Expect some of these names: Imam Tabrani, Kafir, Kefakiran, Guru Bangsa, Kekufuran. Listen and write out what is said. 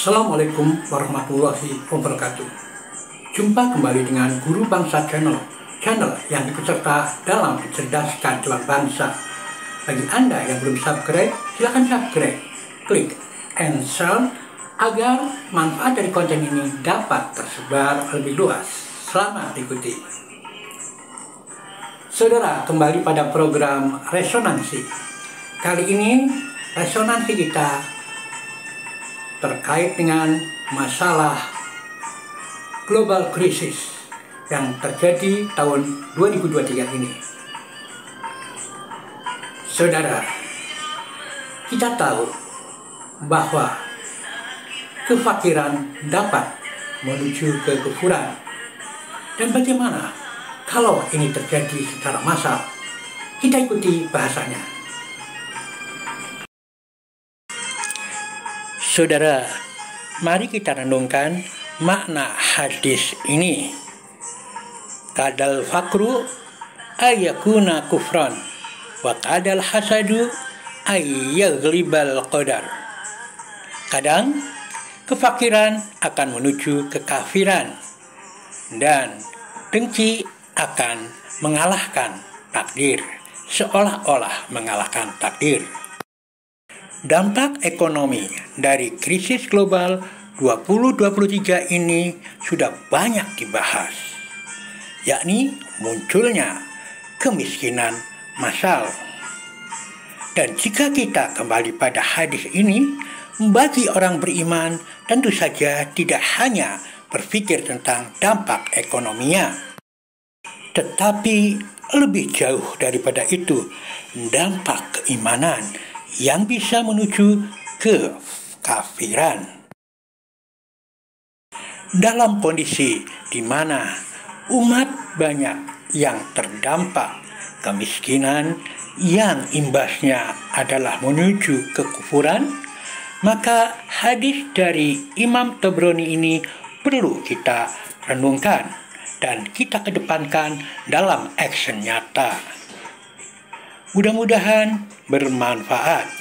Assalamualaikum warahmatullahi wabarakatuh. Jumpa kembali dengan Guru Bangsa Channel yang ikut serta dalam mencerdaskan jiwa bangsa. Bagi Anda yang belum subscribe, silahkan subscribe, klik and share agar manfaat dari konten ini dapat tersebar lebih luas. Selamat ikuti. Saudara, kembali pada program Resonansi. Kali ini resonansi kita terkait dengan masalah global krisis yang terjadi tahun 2023 ini. Saudara, kita tahu bahwa kefakiran dapat menuju ke kekufuran. Dan bagaimana kalau ini terjadi secara massal? Kita ikuti bahasanya. Saudara, mari kita renungkan makna hadis ini. Kadal fakru ayakuna kufran, wa kadal hasadu ayaglibal qadar. Kadang, kefakiran akan menuju kekafiran, dan dengki akan mengalahkan takdir, seolah-olah mengalahkan takdir. Dampak ekonomi dari krisis global 2023 ini sudah banyak dibahas, yakni munculnya kemiskinan massal. Dan jika kita kembali pada hadis ini, bagi orang beriman tentu saja tidak hanya berpikir tentang dampak ekonominya, tetapi lebih jauh daripada itu, dampak keimanan yang bisa menuju ke kekafiran. Dalam kondisi di mana umat banyak yang terdampak kemiskinan yang imbasnya adalah menuju kekufuran, maka hadis dari Imam Tabrani ini perlu kita renungkan dan kita kedepankan dalam action nyata. Mudah-mudahan bermanfaat.